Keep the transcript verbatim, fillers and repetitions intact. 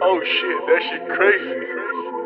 Oh shit, that shit crazy.